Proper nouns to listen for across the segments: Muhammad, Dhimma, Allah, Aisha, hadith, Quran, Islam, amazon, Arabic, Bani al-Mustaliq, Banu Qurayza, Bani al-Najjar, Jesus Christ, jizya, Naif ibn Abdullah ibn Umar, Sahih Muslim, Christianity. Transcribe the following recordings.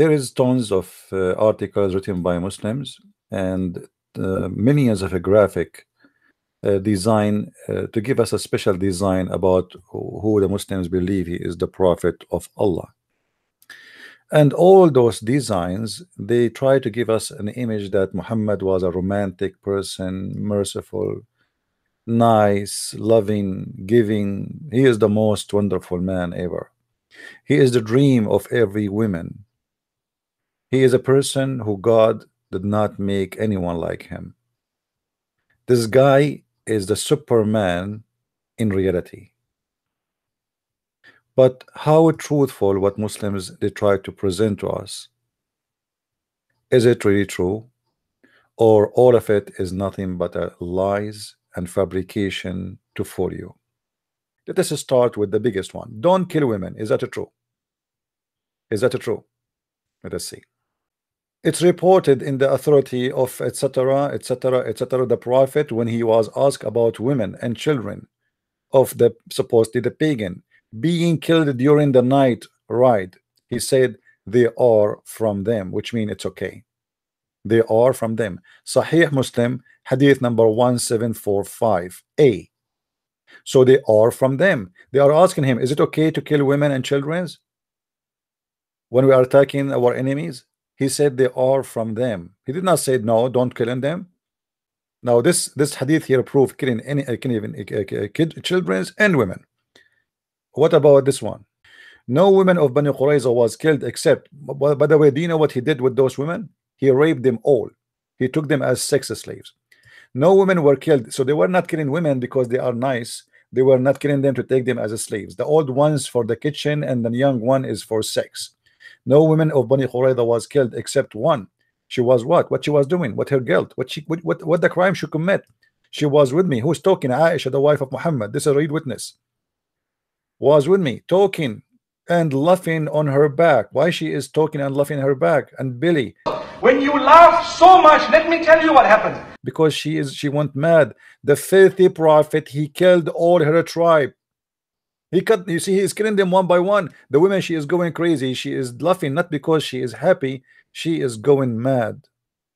There is tons of articles written by Muslims, and many as of a graphic design to give us a special design about who the Muslims believe he is the prophet of Allah. And all those designs, they try to give us an image that Muhammad was a romantic person, merciful, nice, loving, giving. He is the most wonderful man ever. He is the dream of every woman. He is a person who God did not make anyone like him. This guy is the Superman in reality. But how truthful what Muslims they try to present to us? Is it really true? Or all of it is nothing but lies and fabrication to fool you? Let us start with the biggest one. Don't kill women. Is that true? Is that true? Let us see. It's reported in the authority of etc., etc., etc. The prophet, when he was asked about women and children of the supposedly the pagan being killed during the night ride, he said they are from them, which means it's okay. They are from them. Sahih Muslim, hadith number 1745a. So they are from them. They are asking him, is it okay to kill women and children when we are attacking our enemies? He said they are from them. He did not say no, don't kill them. Now this hadith here proved killing any children and women. What about this one? No woman of Banu Qurayza was killed except, by the way, do you know what he did with those women? He raped them all. He took them as sex slaves. No women were killed. So they were not killing women because they are nice. They were not killing them to take them as slaves. The old ones for the kitchen and the young one is for sex. No woman of Banu Qurayza was killed except one. She was what? What she was doing? What her guilt? What the crime she commit? She was with me. Who's talking? Aisha, the wife of Muhammad. This is a real witness. Was with me talking and laughing on her back. Why she is talking and laughing on her back? And Billy, when you laugh so much, let me tell you what happened. Because she went mad. The filthy prophet, he killed all her tribe. He cut, you see, he is killing them one by one. The women, she is going crazy. She is laughing not because she is happy. She is going mad,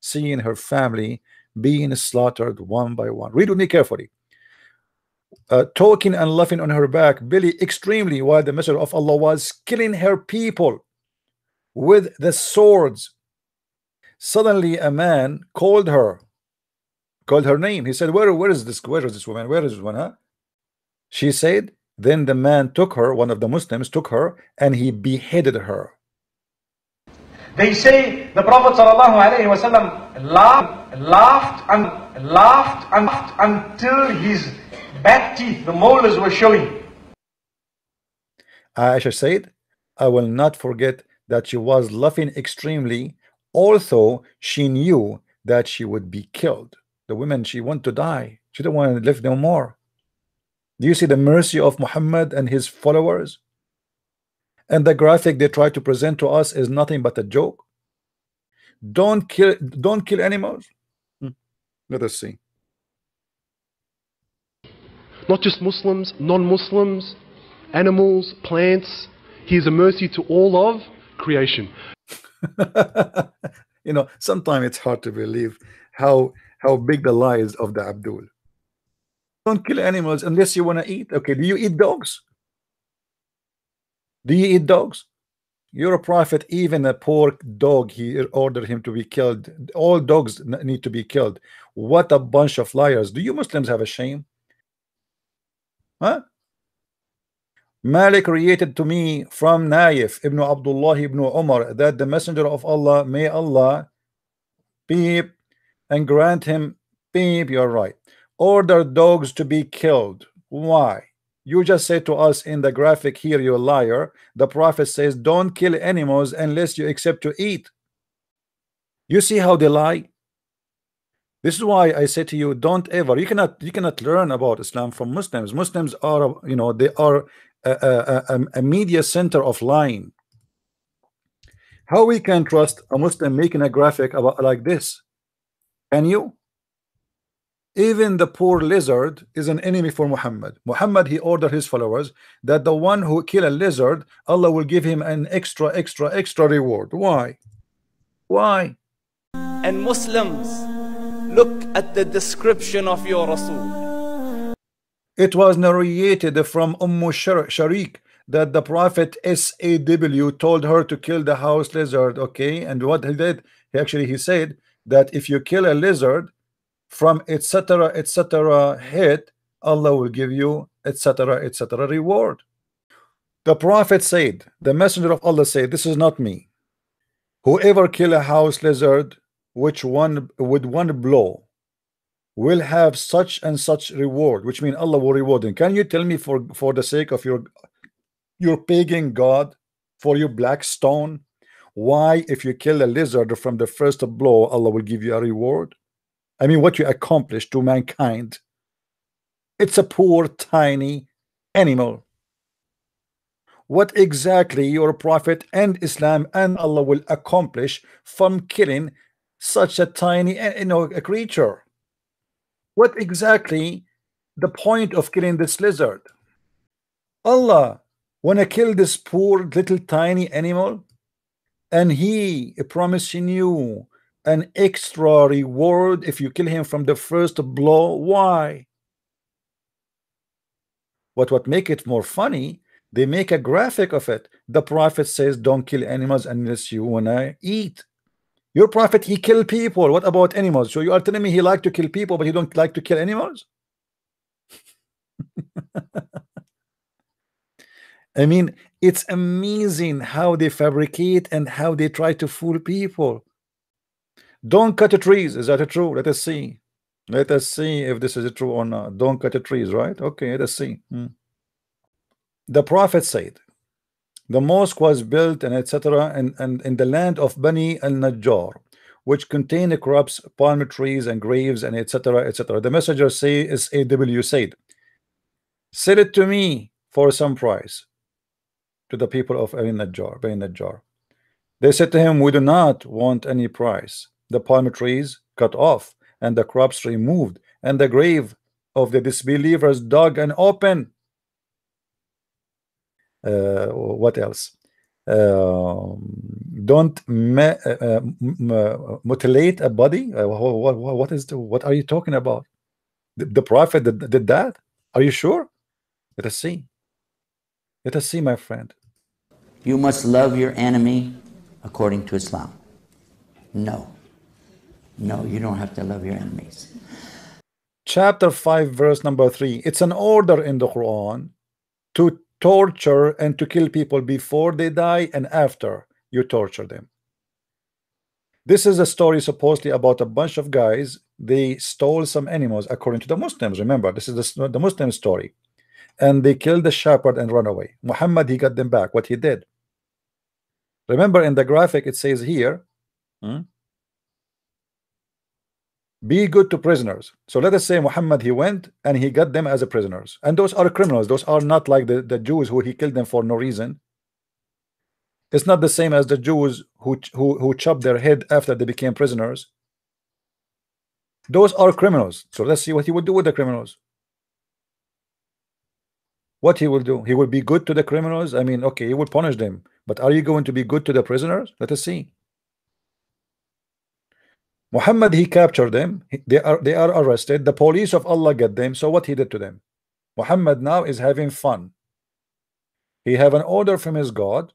seeing her family being slaughtered one by one. Read with me carefully. Talking and laughing on her back, Billy, extremely, while the messenger of Allah was killing her people with the swords. Suddenly a man called her name. He said, where is this woman? Where is this one? Huh? She said, then the man took her, one of the Muslims took her, and he beheaded her. They say the Prophet ﷺ laughed until his back teeth, the molars, were showing. Aisha said, I will not forget that she was laughing extremely, although she knew that she would be killed. The women, she wanted to die. She didn't want to live no more. Do you see the mercy of Muhammad and his followers? And the graphic they try to present to us is nothing but a joke. Don't kill animals. Let us see. Not just Muslims, non-Muslims, animals, plants. He is a mercy to all of creation. You know, sometimes it's hard to believe how big the lies of the Abdul. Don't kill animals unless you want to eat. Okay, do you eat dogs? Do you eat dogs? You're a prophet. Even a poor dog, he ordered him to be killed. All dogs need to be killed. What a bunch of liars. Do you Muslims have a shame? Huh? Malik created to me from Naif ibn Abdullah ibn Umar that the messenger of Allah, may Allah beep and grant him beep, you're right, order dogs to be killed. Why? You just say to us in the graphic here, you liar, the prophet says don't kill animals unless you accept to eat. You see how they lie. This is why I say to you, don't ever, you cannot learn about Islam from Muslims. Muslims are, you know, they are a media center of lying. How we can trust a Muslim making a graphic about like this? Can you? Even the poor lizard is an enemy for Muhammad. Muhammad, he ordered his followers that the one who kill a lizard, Allah will give him an extra reward. Why? Why? And Muslims, look at the description of your Rasul. It was narrated from Sharik that the Prophet SAW told her to kill the house lizard. Okay, and what he did, he said that if you kill a lizard from etc. head, Allah will give you etc. reward. The Prophet said, the Messenger of Allah said, this is not me. Whoever kill a house lizard with one blow will have such and such reward, which means Allah will reward him. Can you tell me, for the sake of your pagan god, for your black stone, why if you kill a lizard from the first blow Allah will give you a reward? I mean, what you accomplish to mankind. It's a poor tiny animal. What exactly your Prophet and Islam and Allah will accomplish from killing such a tiny a creature? What exactly the point of killing this lizard? Allah wanna kill this poor little tiny animal, and he promising you an extra reward if you kill him from the first blow. Why? What make it more funny, they make a graphic of it. The Prophet says don't kill animals unless you wanna eat. Your Prophet, he kill people. What about animals? So you are telling me he like to kill people, but he don't like to kill animals? I mean, it's amazing how they fabricate and how they try to fool people. Don't cut the trees. Is that true? Let us see. Let us see if this is true or not. Don't cut the trees, right? Okay, let us see. The Prophet said the mosque was built and etc. and in the land of Bani al-Najjar, which contained the crops, palm trees, and graves, and etc. The messenger said, sell it to me for some price, to the people of Bani al-Najjar. They said to him, we do not want any price. The palm trees cut off, and the crops removed, and the grave of the disbelievers dug and open. What else? Don't mutilate a body. What are you talking about? The Prophet did that? Are you sure? Let us see. Let us see, my friend. You must love your enemy according to Islam. No. No, you don't have to love your enemies. Chapter 5, verse number 3. It's an order in the Quran to torture and to kill people before they die and after you torture them. This is a story supposedly about a bunch of guys. They stole some animals, according to the Muslims. Remember, this is the Muslim story. And they killed the shepherd and run away. Muhammad, he got them back. What he did, remember in the graphic it says here, be good to prisoners. So let us say Muhammad, he went and he got them as a prisoners, and those are criminals. Those are not like the Jews who he killed them for no reason. It's not the same as the Jews who chopped their head after they became prisoners. Those are criminals. So let's see what he would do with the criminals. What he will do? He will be good to the criminals. I mean, okay, he will punish them, but are you going to be good to the prisoners? Let us see. Muhammad, he captured them. They are arrested. The police of Allah get them. So what he did to them? Muhammad now is having fun. He have an order from his God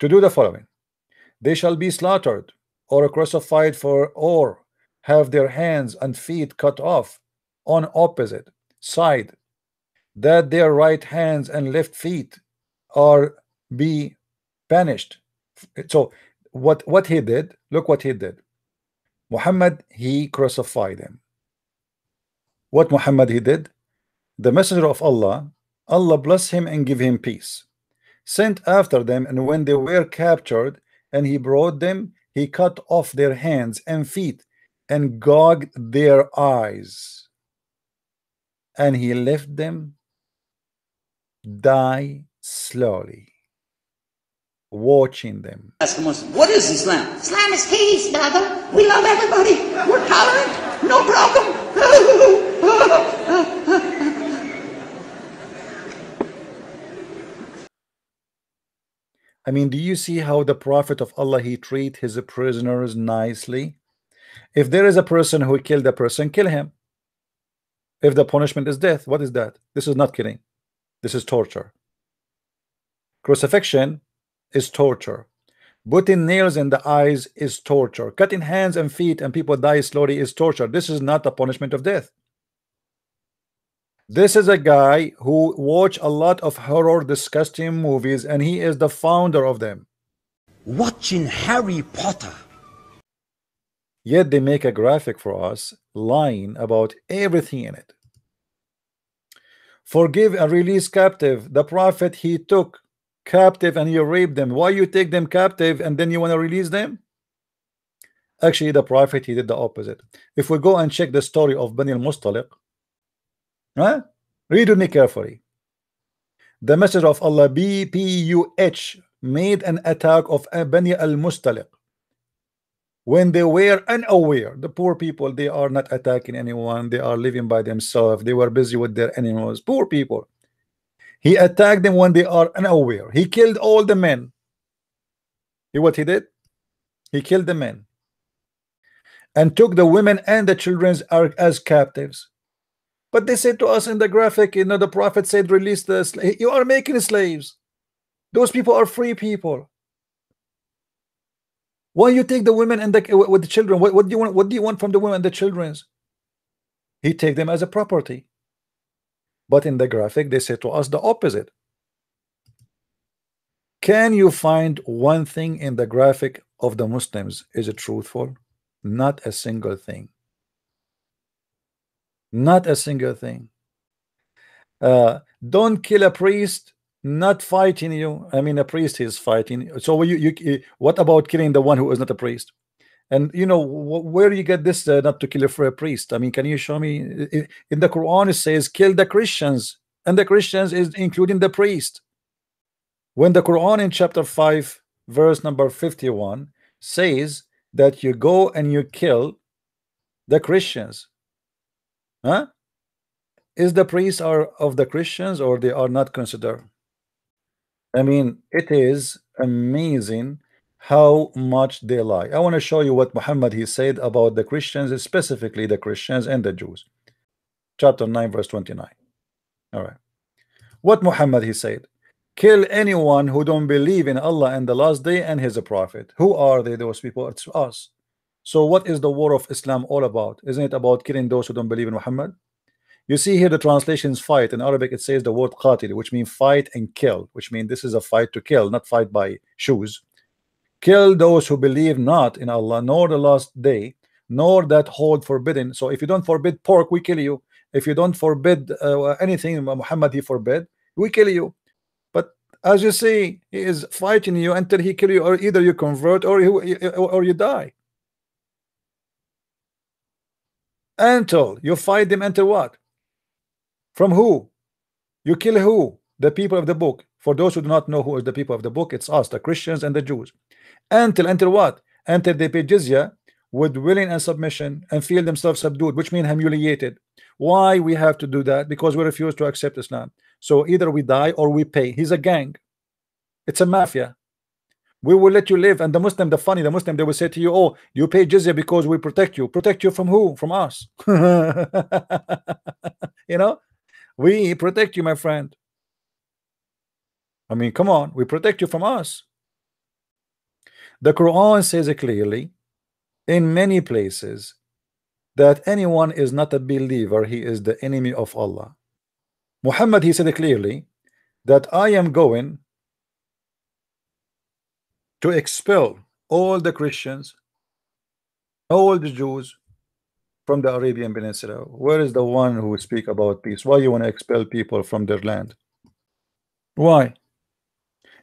to do the following: they shall be slaughtered or crucified for, or have their hands and feet cut off on opposite side, that their right hands and left feet are be banished. So what he did, look what he did. Muhammad, he crucified him. What Muhammad he did, the messenger of Allah, Allah bless him and give him peace, sent after them, and when they were captured and he brought them, he cut off their hands and feet and gouged their eyes, and he left them die slowly, watching them. Ask a Muslim, what is Islam? Islam is peace, brother. We love everybody. We're tolerant. no problem. I mean, do you see how the Prophet of Allah, he treats his prisoners nicely? If there is a person who killed a person, kill him. If the punishment is death, what is that? This is not killing. This is torture. Crucifixion is torture. Putting nails in the eyes is torture. Cutting hands and feet and people die slowly is torture. This is not the punishment of death. This is a guy who watched a lot of horror, disgusting movies, and he is the founder of them. Watching Harry Potter. Yet they make a graphic for us, lying about everything in it. Forgive and release captive. The prophet, he took captive and you raped them. Why you take them captive and then you want to release them? Actually, the prophet, he did the opposite. If we go and check the story of Bani al-Mustaliq, read with me carefully. The Messenger of Allah BPUH made an attack of Bani al-Mustaliq when they were unaware. The poor people, they are not attacking anyone, they are living by themselves, they were busy with their animals. Poor people. He attacked them when they are unaware. He killed all the men. You know what he did? He killed the men and took the women and the children as captives. But they said to us in the graphic, you know, the prophet said, release the slaves. You are making slaves. Those people are free people. Why you take the women and with the children? What do you want? What do you want from the women and the children? He take them as a property. But in the graphic, they say to us the opposite. Can you find one thing in the graphic of the Muslims? Is it truthful? Not a single thing. Not a single thing. Don't kill a priest, not fighting you. I mean, a priest is fighting. So what about killing the one who is not a priest? And you know, where you get this not to kill a priest? I mean, can you show me? In the Quran it says kill the Christians, and the Christians is including the priest. When the Quran in chapter 5 verse number 51 says that you go and you kill the Christians, is the priests are of the Christians or they are not considered? I mean, it is amazing how much they lie. I want to show you what Muhammad he said about the Christians, specifically the Christians and the Jews. Chapter 9 verse 29. All right. What Muhammad he said? Kill anyone who don't believe in Allah and the last day and his prophet. Who are they, those people? It's us. So what is the war of Islam all about? Isn't it about killing those who don't believe in Muhammad? You see here the translations fight. In Arabic it says the word qatil, which means fight and kill, which means this is a fight to kill, not fight by shoes. Kill those who believe not in Allah, nor the last day, nor that hold forbidden. So if you don't forbid pork, we kill you. If you don't forbid anything Muhammad he forbid, we kill you. But as you see, he is fighting you until he kill you, or either you convert or you die. Until you fight them until what? From who? You kill who? The people of the book. For those who do not know who is the people of the book, it's us, the Christians and the Jews. Until what? Until they pay jizya with willing and submission and feel themselves subdued, which means humiliated. Why we have to do that? Because we refuse to accept Islam. So either we die or we pay. He's a gang. It's a mafia. We will let you live. And the Muslim, the Muslim, they will say to you, oh, you pay jizya because we protect you. Protect you from who? From us. You know, we protect you, my friend. I mean, come on, we protect you from us. The Quran says it clearly in many places that anyone is not a believer, he is the enemy of Allah. Muhammad, he said it clearly that I am going to expel all the Christians, all the Jews from the Arabian Peninsula. Where is the one who speak about peace? Why you want to expel people from their land? Why?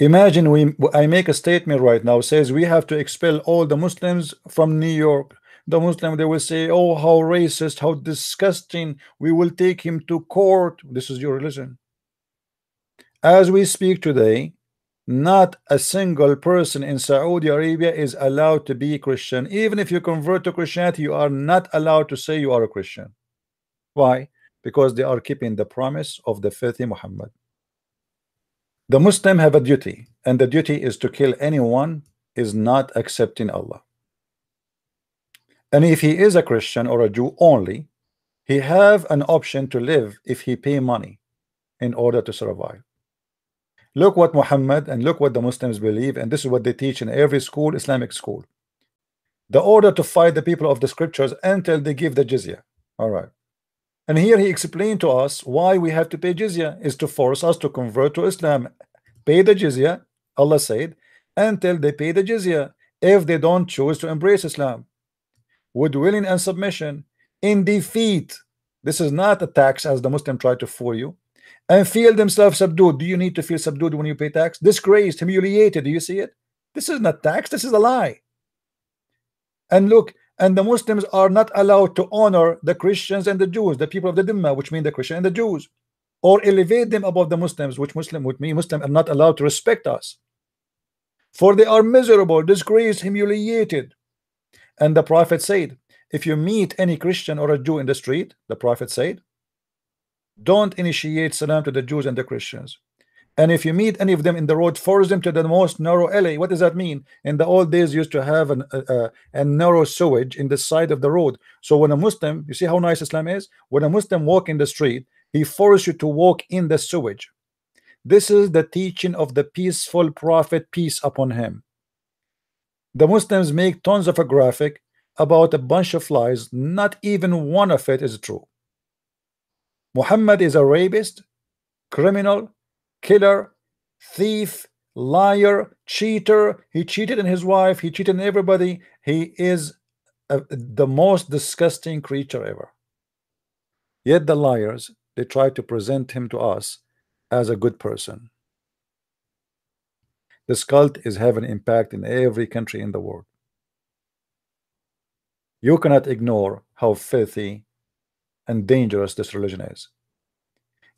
Imagine I make a statement right now says we have to expel all the Muslims from New York. The Muslim, they will say, oh, how racist, how disgusting, we will take him to court. This is your religion. As we speak today, Not a single person in Saudi Arabia is allowed to be Christian. Even if you convert to Christianity, you are not allowed to say you are a Christian. Why? Because they are keeping the promise of the faith in Muhammad. The Muslim have a duty, and the duty is to kill anyone is not accepting Allah. And if he is a Christian or a Jew only, he have an option to live if he pay money in order to survive. Look what Muhammad and look what the Muslims believe, and this is what they teach in every school, Islamic school. The order to fight the people of the scriptures until they give the jizya. All right. And here he explained to us why we have to pay jizya is to force us to convert to Islam. Pay the jizya, Allah said, until they pay the jizya if they don't choose to embrace Islam. With willing and submission, in defeat. This is not a tax as the Muslim tried to fool you. And feel themselves subdued. Do you need to feel subdued when you pay tax? Disgraced, humiliated. Do you see it? This is not tax. This is a lie. And look, and the Muslims are not allowed to honor the Christians and the Jews, the people of the Dhimma, which mean the Christian and the Jews, or elevate them above the Muslims, which Muslim would mean Muslim are not allowed to respect us. For they are miserable, disgraced, humiliated. And the Prophet said, if you meet any Christian or a Jew in the street, the Prophet said, don't initiate salam to the Jews and the Christians. And if you meet any of them in the road, force them to the most narrow alley. What does that mean? In the old days, used to have a narrow sewage in the side of the road. So when a Muslim, you see how nice Islam is? When a Muslim walks in the street, he forces you to walk in the sewage. This is the teaching of the peaceful Prophet, peace upon him. The Muslims make tons of a graphic about a bunch of lies. Not even one of it is true. Muhammad is a rapist, criminal, killer, thief, liar, cheater. He cheated on his wife. He cheated on everybody. He is the most disgusting creature ever. Yet the liars, they try to present him to us as a good person. This cult is having an impact in every country in the world. You cannot ignore how filthy and dangerous this religion is.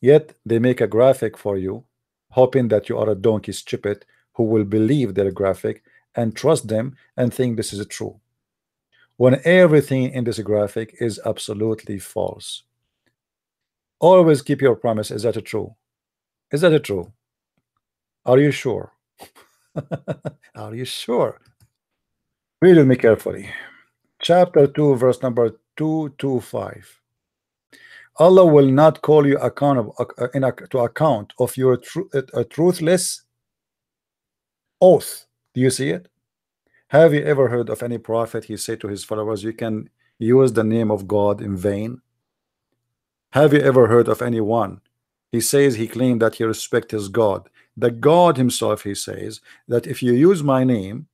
Yet they make a graphic for you, hoping that you are a donkey stupid who will believe their graphic and trust them and think this is true, when everything in this graphic is absolutely false. Always keep your promise. Is that a true? Is that a true? Are you sure? Are you sure? Read with me carefully. Chapter 2, verse number 225. Allah will not call you to account of your truthless oath. Do you see it? Have you ever heard of any prophet he said to his followers, you can use the name of God in vain? Have you ever heard of anyone? He says he claimed that he respects his God. The God himself, he says, that if you use my name,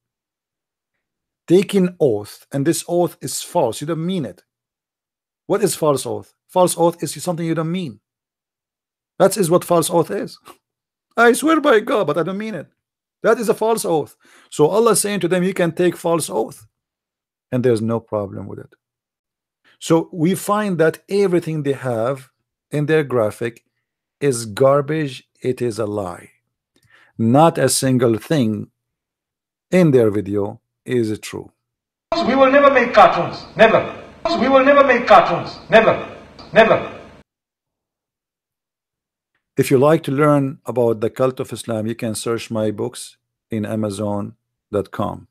taking oath, and this oath is false, you don't mean it. What is false oath? False oath is something you don't mean. That is what false oath is. I swear by God, but I don't mean it. That is a false oath. So Allah is saying to them, you can take false oath, and there's no problem with it. So we find that everything they have in their graphic is garbage. It is a lie. Not a single thing in their video is true. We will never make cartoons. Never. We will never make cartoons. Never. Never. If you like to learn about the cult of Islam, you can search my books in Amazon.com.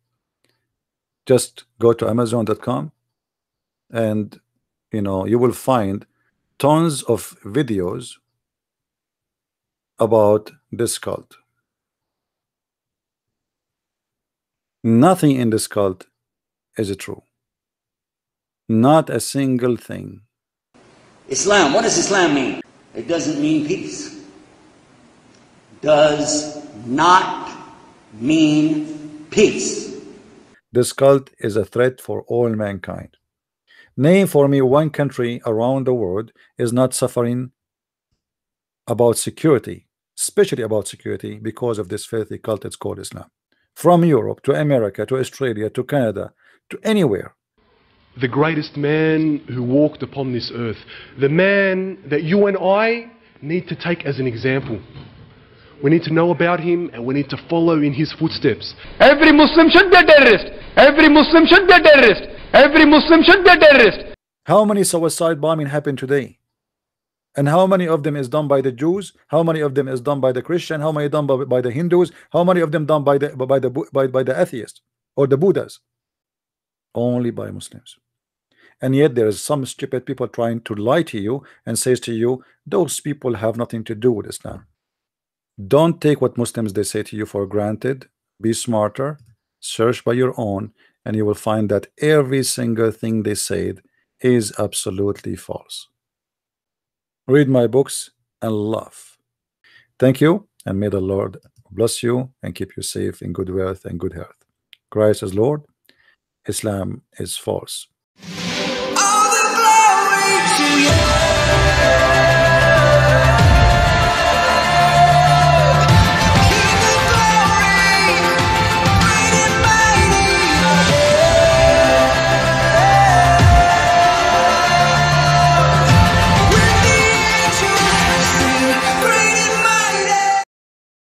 Just go to Amazon.com and you will find tons of videos about this cult. Nothing in this cult is true. Not a single thing. Islam, what does Islam mean? It doesn't mean peace. Does not mean peace. This cult is a threat for all mankind. Name for me one country around the world is not suffering about security, especially about security, because of this filthy cult it's called Islam. From Europe to America to Australia to Canada to anywhere. The greatest man who walked upon this earth, the man that you and I need to take as an example. We need to know about him and we need to follow in his footsteps. Every Muslim should be a terrorist. Every Muslim should be a terrorist. Every Muslim should be a terrorist. How many suicide bombing happen today? And how many of them is done by the Jews? How many of them is done by the Christian? How many done by the Hindus? How many of them done by the atheists or the Buddhas? Only by Muslims. And yet there is some stupid people trying to lie to you and says to you, those people have nothing to do with Islam. Don't take what Muslims they say to you for granted. Be smarter, search by your own, and you will find that every single thing they said is absolutely false. Read my books and laugh. Thank you, and may the Lord bless you and keep you safe in good wealth and good health. Christ is Lord. Islam is false. All the glory to you.